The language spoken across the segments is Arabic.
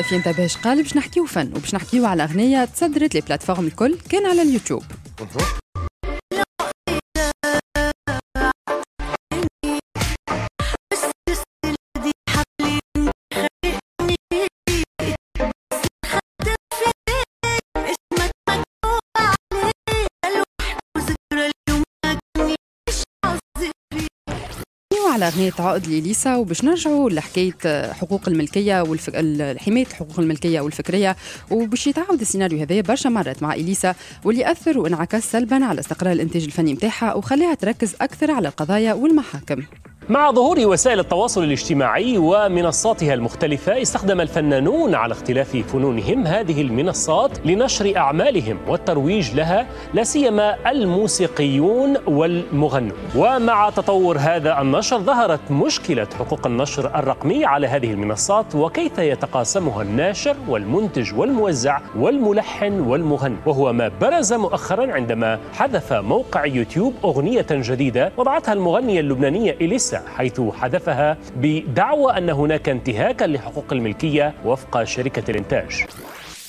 الحلقه في انتبه شقال باش نحكيو فن وباش نحكيو على اغنيه تصدرت لي بلاتفورم الكل كان على اليوتيوب. على أغنية عقد لإليسا وباش نرجعوا لحكاية حقوق الملكية حماية حقوق الملكية والفكرية وباش يتعاود السيناريو هذايا برشا مرات مع إليسا واللي أثر وانعكس سلبا على استقرار الإنتاج الفني متاعها وخليها تركز أكثر على القضايا والمحاكم. مع ظهور وسائل التواصل الاجتماعي ومنصاتها المختلفة استخدم الفنانون على اختلاف فنونهم هذه المنصات لنشر أعمالهم والترويج لها لا سيما الموسيقيون والمغنون. ومع تطور هذا النشر ظهرت مشكلة حقوق النشر الرقمي على هذه المنصات وكيف يتقاسمها الناشر والمنتج والموزع والملحن والمغني، وهو ما برز مؤخرا عندما حذف موقع يوتيوب أغنية جديدة وضعتها المغنية اللبنانية إليسا حيث حذفها بدعوى أن هناك انتهاكا لحقوق الملكية وفق شركة الإنتاج.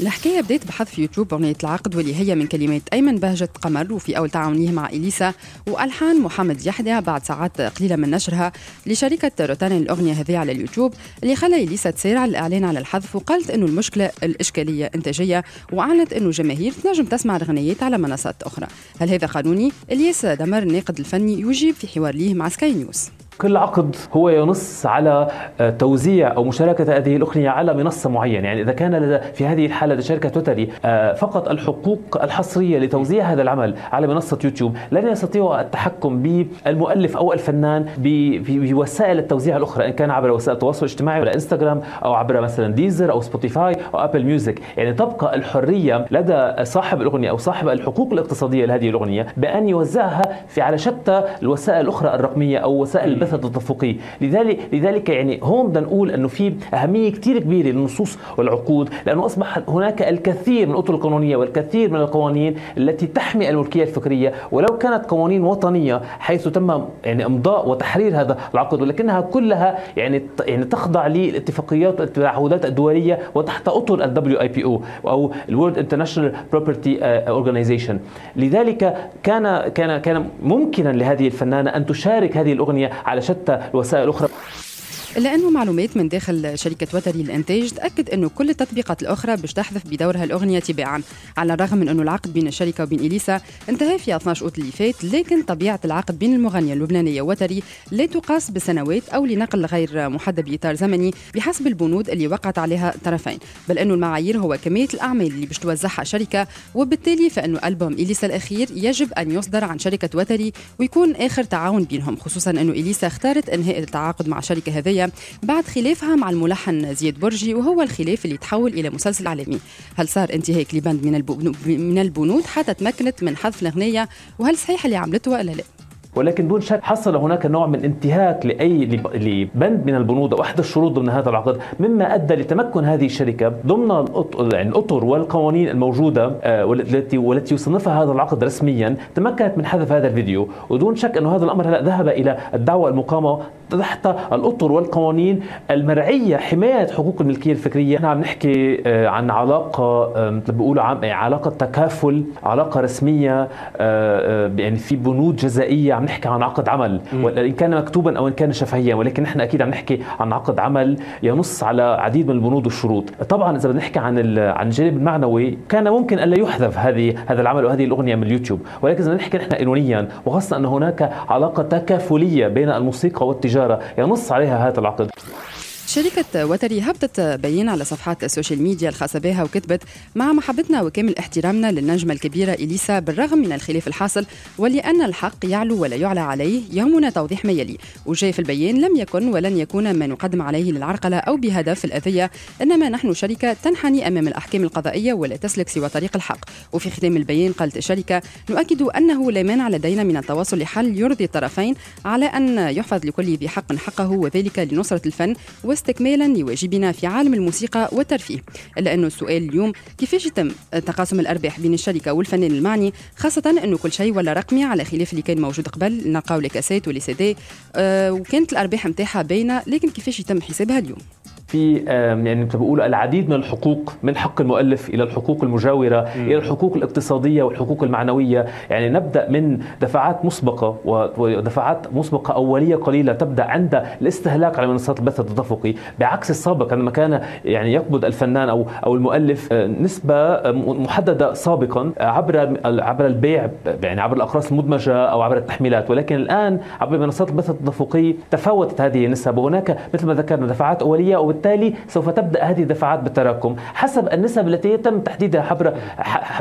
الحكاية بدأت بحذف يوتيوب أغنية العقد واللي هي من كلمات أيمن بهجت قمر وفي أول تعاونيه مع إليسا وألحان محمد يحدع بعد ساعات قليلة من نشرها لشركة روتانا الأغنية هذه على اليوتيوب اللي خلى إليسا تسارع الإعلان على الحذف وقالت إنه المشكلة الإشكالية إنتاجية وأعلنت إنه جماهير تنجم تسمع الأغنيات على منصات أخرى. هل هذا قانوني؟ إليسا دمر الناقد الفني يجيب في حوار ليه مع سكاي نيوز. كل عقد هو ينص على توزيع أو مشاركة هذه الأغنية على منصة معينة، يعني إذا كان لدى في هذه الحالة لشركة وتري فقط الحقوق الحصرية لتوزيع هذا العمل على منصة يوتيوب لن يستطيع التحكم بالمؤلف أو الفنان بوسائل التوزيع الأخرى إن كان عبر وسائل التواصل الاجتماعي ولا إنستغرام أو عبر مثلا ديزر أو سبوتيفاي أو أبل ميوزك. يعني تبقى الحرية لدى صاحب الأغنية أو صاحب الحقوق الاقتصادية لهذه الأغنية بأن يوزعها على شتى الوسائل الأخرى الرقمية أو وسائل البث التدفقي. لذلك يعني هون بدنا نقول انه في اهميه كثير كبيره للنصوص والعقود لانه اصبح هناك الكثير من الاطر القانونيه والكثير من القوانين التي تحمي الملكيه الفكريه ولو كانت قوانين وطنيه حيث تم يعني امضاء وتحرير هذا العقد ولكنها كلها يعني تخضع للاتفاقيات والتعهدات الدوليه وتحت اطر WIPO او World International Property Organization. لذلك كان ممكنا لهذه الفنانه ان تشارك هذه الاغنيه على شتى الوسائل الأخرى. إلا أنه معلومات من داخل شركة وتري للإنتاج تأكد أنه كل التطبيقات الأخرى باش تحذف بدورها الأغنية تباعا، على الرغم من أنه العقد بين الشركة وبين إليسا انتهى في 12 أوت اللي فات، لكن طبيعة العقد بين المغنية اللبنانية وتري لا تقاس بسنوات أو لنقل غير محدد بإطار زمني بحسب البنود اللي وقعت عليها الطرفين، بل أنه المعايير هو كمية الأعمال اللي باش توزعها شركة، وبالتالي فإنه ألبوم إليسا الأخير يجب أن يصدر عن شركة وتري ويكون آخر تعاون بينهم، خصوصا أنه إليسا اختارت إنهاء التعاقد مع الشركة هذه بعد خلافها مع الملحن زياد برجي وهو الخلاف اللي تحول الى مسلسل اعلامي. هل صار انتهاك لبند من البنود حتى تمكنت من حذف الاغنيه وهل صحيح اللي عملته ولا لا؟ ولكن دون شك حصل هناك نوع من انتهاك لبند من البنود او احد الشروط ضمن هذا العقد مما ادى لتمكن هذه الشركه ضمن الاطر والقوانين الموجوده والتي يصنفها هذا العقد رسميا تمكنت من حذف هذا الفيديو. ودون شك انه هذا الامر هلا ذهب الى الدعوى المقامه تحت الاطر والقوانين المرعيه حمايه حقوق الملكيه الفكريه. نحن عم نحكي عن علاقه مثل بيقولوا علاقه تكافل، علاقه رسميه يعني في بنود جزائيه، عم نحكي عن عقد عمل وان كان مكتوبا او ان كان شفهيا، ولكن نحن اكيد عم نحكي عن عقد عمل ينص على عديد من البنود والشروط. طبعا اذا بدنا نحكي عن الجانب المعنوي كان ممكن الا يحذف هذا العمل وهذه الاغنيه من اليوتيوب، ولكن اذا بدنا نحكي نحن قانونيا وخاصه ان هناك علاقه تكافليه بين الموسيقى والتجاره ينص عليها هذا العقد. شركة وتري هبطت بيان على صفحات السوشيال ميديا الخاصة بها وكتبت: مع محبتنا وكامل احترامنا للنجمة الكبيرة إليسا بالرغم من الخلاف الحاصل ولأن الحق يعلو ولا يعلى عليه يهمنا توضيح ما يلي. وجاء في البيان: لم يكن ولن يكون ما نقدم عليه للعرقلة أو بهدف الأذية، إنما نحن شركة تنحني أمام الأحكام القضائية ولا تسلك سوى طريق الحق. وفي ختام البيان قالت الشركة: نؤكد أنه لا مانع لدينا من التواصل لحل يرضي الطرفين على أن يحفظ لكل ذي حق حقه وذلك لنصرة الفن استكمالا لواجبنا في عالم الموسيقى والترفيه. الا انه السؤال اليوم كيفاش يتم تقاسم الارباح بين الشركه والفنان المعني، خاصه انه كل شيء ولا رقمي على خلاف اللي كان موجود قبل، نلقاو لكاسات ولي سي دي وكانت الارباح نتاعها باينه، لكن كيفاش يتم حسابها اليوم؟ في يعني بقول العديد من الحقوق، من حق المؤلف الى الحقوق المجاوره الى الحقوق الاقتصاديه والحقوق المعنويه. يعني نبدا من دفعات مسبقه ودفعات مسبقه اوليه قليله تبدا عند الاستهلاك على منصات البث التدفقي، بعكس السابق عندما كان يعني يقبض الفنان او المؤلف نسبه محدده سابقا عبر البيع، يعني عبر الاقراص المدمجه او عبر التحميلات، ولكن الان عبر منصات البث التدفقي تفاوتت هذه النسب، وهناك مثل ما ذكرنا دفعات اوليه، وبالتالي سوف تبدا هذه الدفعات بالتراكم حسب النسب التي تم تحديدها عبر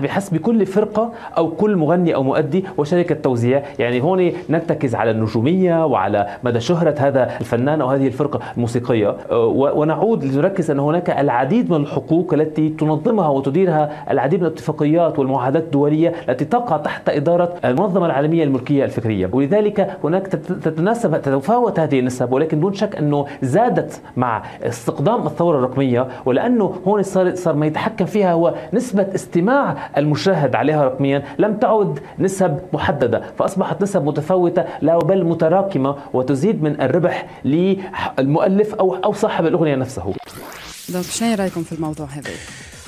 بحسب كل فرقه او كل مغني او مؤدي وشركه توزيع. يعني هون نرتكز على النجوميه وعلى مدى شهره هذا الفنان او هذه الفرقه الموسيقيه، ونعود لنركز ان هناك العديد من الحقوق التي تنظمها وتديرها العديد من الاتفاقيات والمعاهدات الدوليه التي تقع تحت اداره المنظمه العالميه الملكيه الفكريه، ولذلك هناك تتفاوت هذه النسب، ولكن دون شك انه زادت مع استقدام الثوره الرقميه، ولانه هون صار ما يتحكم فيها هو نسبه استماع المشاهد عليها رقميا، لم تعد نسب محدده، فاصبحت نسب متفاوته لا بل متراكمه وتزيد من الربح للمؤلف او صاحب الاغنيه نفسه. دونك شنو رايكم في الموضوع هذا؟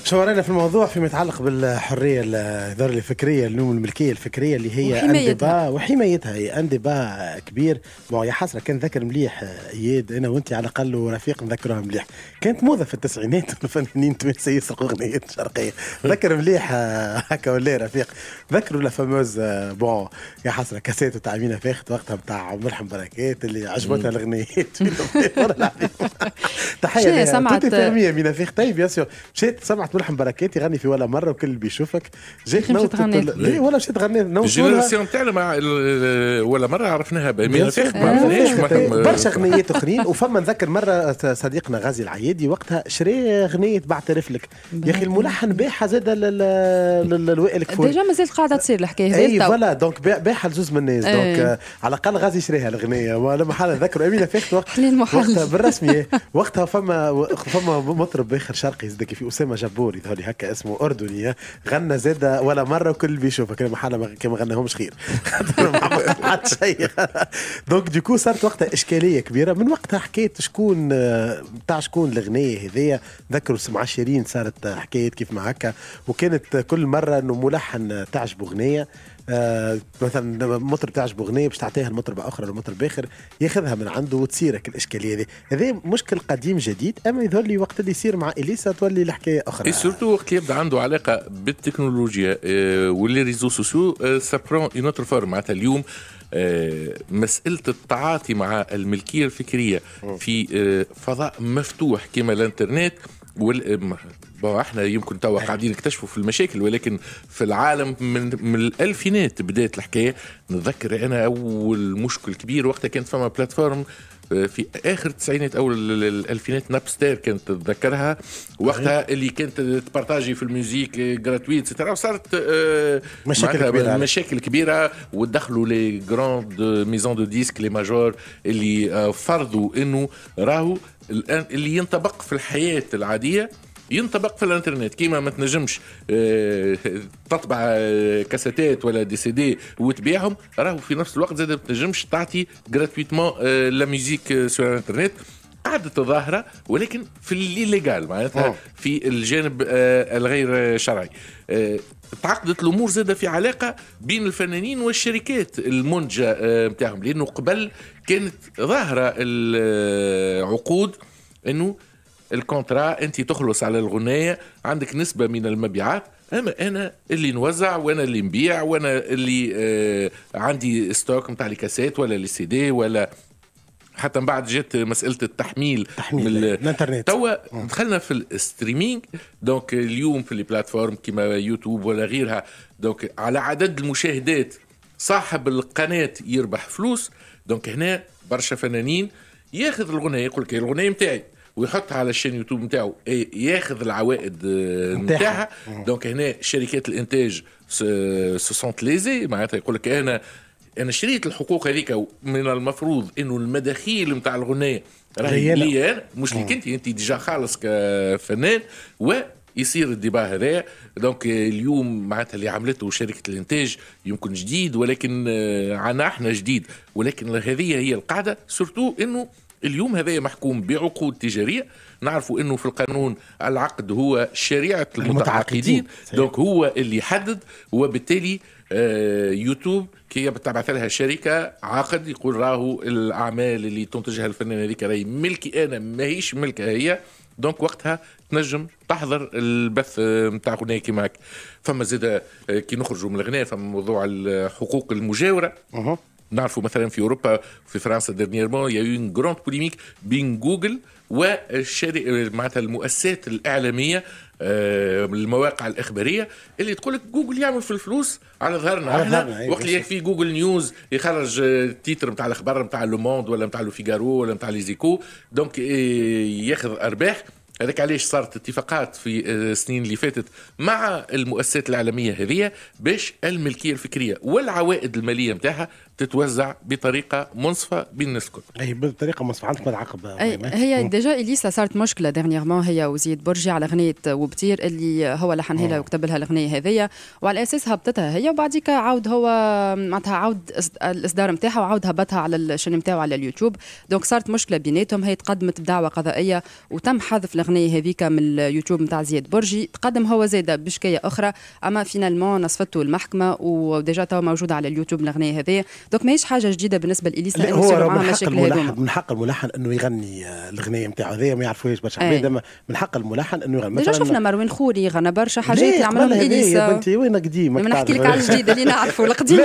شو رأينا في الموضوع فيما يتعلق بالحرية الإدارية الفكرية، الملكية الفكرية اللي هي أنباء وحمايتها، هي أنباء كبير. يا حسرة كان ذكر مليح إياد، أنا وأنت على الأقل ورفيق نذكرها مليح، كانت موضة في التسعينات الفنانين تمثل يسرقوا أغنيات شرقية، ذكر مليح هكا ولا رفيق ذكروا لا فاموز يا حسرة كاسات وتعمينا فاخت وقتها بتاع ملحم بركات اللي عجبتها الأغنيات. تحية سمعت ترمية من فاخت طيب يا سيو، مشيت سمعت ملحم بركات يغني في ولا مره وكل اللي بيشوفك جيت نوت ليه ولا مشيت غنيت نوت الجينيراسيون تاعنا مع ولا مره عرفناها بامير فخت ما عرفناش برشا اغنيات اخرين. وفما نذكر مره صديقنا غازي العيادي وقتها شري اغنيه بعترف لك يا اخي الملحن باعها زاد للوائل كفور ديجا مازالت قاعده تصير الحكايه هذه اي فوالا دونك باعها لزوز من الناس دونك على الاقل غازي شريها الاغنيه ولا محل ذكروا امير فخت وقتها بالرسميه. وقتها فما مطرب اخر شرقي زادك في اسامه بوري يظهر لي هكا اسمه أردنية غنى زادة ولا مرة وكل بيشوفه كان محل كما غناهمش خير خاطر ما عادش شيء. دونك ديكو صارت وقتها إشكالية كبيرة، من وقتها حكاية شكون تاع شكون الأغنية هذيا ذكروا مع شيرين صارت حكاية كيف ما هكا، وكانت كل مرة إنه ملحن تعجبه أغنية مثلا مطرب تعجبه اغنيه باش تعطيها لمطربه اخرى ولا مطرب اخر ياخذها من عنده وتصيرك الاشكاليه هذه. هذا مشكل قديم جديد، اما يظهر لي وقت اللي يصير مع إليسا تولي الحكايه اخرى. اي سورتو وقت يبدا عنده علاقه بالتكنولوجيا واللي ريزو سوسيو سابرون اون اوتر فورم. معناتها اليوم مسألة التعاطي مع الملكيه الفكريه في فضاء مفتوح كما الانترنت احنا يمكن توا قاعدين نكتشفوا في المشاكل، ولكن في العالم من الألفينات بدأت الحكاية. نتذكر أنا أول مشكل كبير وقتها كانت فما بلاتفورم في آخر التسعينات أو الألفينات نابستير كانت تتذكرها وقتها اللي كانت تبارتاجي في الميوزيك جراتويت سترى، وصارت مشاكل كبيرة ودخلوا لي جراند ميزون دو ديسك لي ماجور اللي فرضوا إنه راهو الآن اللي ينطبق في الحياة العادية ينطبق في الانترنت. كيما ما تنجمش تطبع كاساتات ولا دي سي دي وتبيعهم، راهو في نفس الوقت زاد ما تنجمش تعطي جراتويتمون لا ميوزيك سو الانترنت. قعدت ظاهرة ولكن في الليغال معناتها في الجانب الغير شرعي. تعقدت الامور زاده في علاقه بين الفنانين والشركات المنتجه نتاعهم، لانه قبل كانت ظاهره العقود انه الكونترا انت تخلص على الغنايه عندك نسبه من المبيعات، اما انا اللي نوزع وانا اللي نبيع وانا اللي عندي ستوك نتاع الكاسات ولا السي دي ولا حتى من بعد جت مسألة التحميل من الانترنت. توا دخلنا في الستريمينغ، دونك اليوم في البلاتفورم كيما يوتيوب ولا غيرها، دونك على عدد المشاهدات صاحب القناة يربح فلوس. دونك هنا برشا فنانين ياخذ الغنية يقول لك الغنية متاعي ويحطها على الشين يوتيوب متاعه ياخذ العوائد متاعها. دونك هنا شركات الانتاج سونت ليزي معناتها يقول لك أنا شريت الحقوق هذيك، من المفروض إنه المداخيل متاع الغناية راهي لي أنا مش ليك أنت ديجا خالص كفنان، ويصير الديبا هذايا. دونك اليوم معناتها اللي عملته شركة الإنتاج يمكن جديد، ولكن عنا إحنا جديد، ولكن هذه هي القاعدة. سورتو إنه اليوم هذا محكوم بعقود تجارية. نعرفوا أنه في القانون العقد هو شريعة المتعاقدين، دونك هو اللي يحدد، وبالتالي يوتيوب كي بتبعث لها شركة عقد يقول راهو الأعمال اللي تنتجها الفنانة هذيك راهي ملكي أنا، ماهيش ملكها هي، دونك وقتها تنجم تحضر البث نتاع غناية كيما هكا. فما زاد كي نخرجوا من الغناء فما موضوع الحقوق المجاورة. نعرفوا مثلا في أوروبا في فرنسا ديرنييرمون يا اون غروند بوليميك بين جوجل معناتها المؤسسات الإعلامية المواقع الإخبارية اللي تقول لك جوجل يعمل في الفلوس على ظهرنا احنا، وقت اللي يكفي جوجل نيوز يخرج التيتر نتاع الأخبار نتاع لو موند ولا نتاع لو فيغارو ولا نتاع ليزيكو، دونك ياخذ أرباح. هذاك علاش صارت اتفاقات في السنين اللي فاتت مع المؤسسات الإعلامية هذه باش الملكية الفكرية والعوائد المالية متاعها تتوزع بطريقة منصفة بين الناس الكل. أي بطريقة منصفة عندك العقب. هي ديجا إليسا صارت مشكلة ديرنييرمون هي وزياد برجي على غنية وبتير اللي هو لحنها لها وكتب لها الغنية هذيا، وعلى أساس هبطتها هي وبعديك عاود هو معناتها عاود الإصدار متاعها وعاود هبطها على الشن متاعه على اليوتيوب، دونك صارت مشكلة بيناتهم. هي تقدمت بدعوة قضائية وتم حذف الغنية هذيك من اليوتيوب متاع زياد برجي، تقدم هو زاده بشكاية أخرى، أما فينالمون نصفته المحكمة وديجا توا موجودة على اليوتيوب الغنية هذيا. دوك ماهيش حاجه جديده بالنسبه لإليسا، هو من حق الملحن انه يغني الاغنيه نتاعو هذيا، ما يعرفوهاش برشا عباد، من حق الملحن انه يغني. ديجا شفنا مروان خوري غنى برشا حاجات يعملهم إليسا. بنتي وين قديم ما نحكي لك على الجديد اللي نعرفه القديم.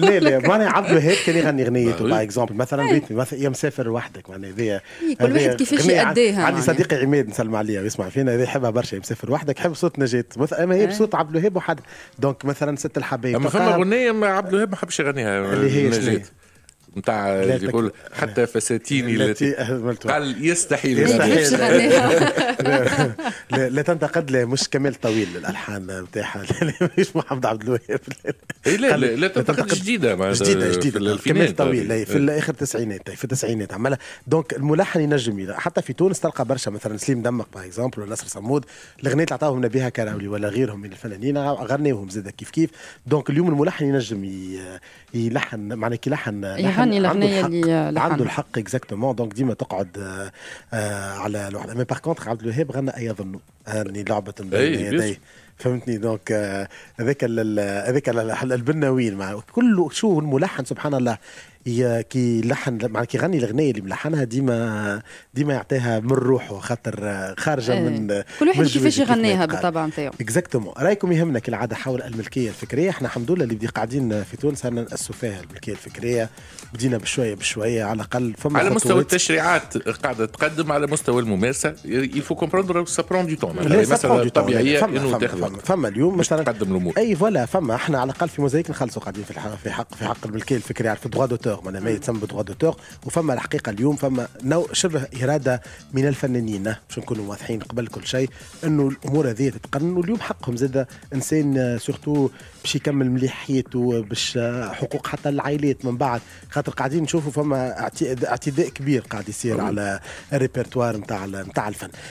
لا معناها عبد الوهاب كان يغني اغنيته باغ اكزومبل مثلا بيتني مثلا يا مسافر وحدك، معناها هذيا كل واحد كيفاش يأديها. عندي صديقي عماد نسلم عليه ويسمع فينا، هذا يحبها برشا يا مسافر وحدك، يحب صوت نجاة مثلا، ما هي بصوت عبد الوهاب وحده. دونك مثلا ست الحبايب اما فما غنيه عبد الوهاب ما حبش يغنيها نجات متاع اللي يقول حتى فساتيني التي قال يستحيل لا تنتقد، لا مش كمال طويل الالحان نتاعها، مش محمد عبد الوهاب، لا تنتقد جديده كمال طويل في اخر التسعينات، في التسعينات عملها. دونك الملحن ينجم حتى في تونس تلقى برشا مثلا سليم دمك باغ اكزومبل ولا نصر صمود، الاغنيه اللي عطاوهم نبيها كراولي ولا غيرهم من الفنانين غنيوهم زاد كيف كيف. دونك اليوم الملحن ينجم يلحن، معناها كي يلحن عنده الحق اكزاكتومون. دونك ديما تقعد على الواحد. مي باغ كونتخ عبد الوهاب غنى اي ظنوا اني لعبه يدي، فهمتني؟ دونك هذاك البناوين مع كله. شو الملحن سبحان الله كي لحن مع كي غني الاغنيه اللي ملحنها ديما يعطيها من روحه، خاطر خارجه من كل واحد كيفاش يغنيها بالطبع نتاعو اكزاكتومون. رايكم يهمنا كالعاده حول الملكيه الفكريه. احنا الحمد لله اللي بدي قاعدين في تونس انا ناسسوا فيها الملكيه الفكريه، بدينا بشويه بشويه على الاقل فما على مستوى التشريعات قاعده تقدم، على مستوى الممارسه يفو كومبروندر سا برون دي تون، مثلا طبيعيه انه تاخذ فما اليوم مثلا تقدم الامور اي فوالا. فما احنا على الاقل في موزايك نخلصوا قاعدين في حق الملكيه الفكريه في دغوا دوتور، معناها ما يتسمى بدغوا دوتور. وفما الحقيقه اليوم فما نوع شبه اراده من الفنانين باش نكونوا واضحين قبل كل شيء انه الامور هذه تتقن، واليوم حقهم زاد انسان سورتو باش يكمل مليح حياته، باش حقوق حتى العائلات من بعد، خاطر قاعدين نشوفوا فما اعتداء كبير قاعد يصير على الريبرتوار نتاع الفن.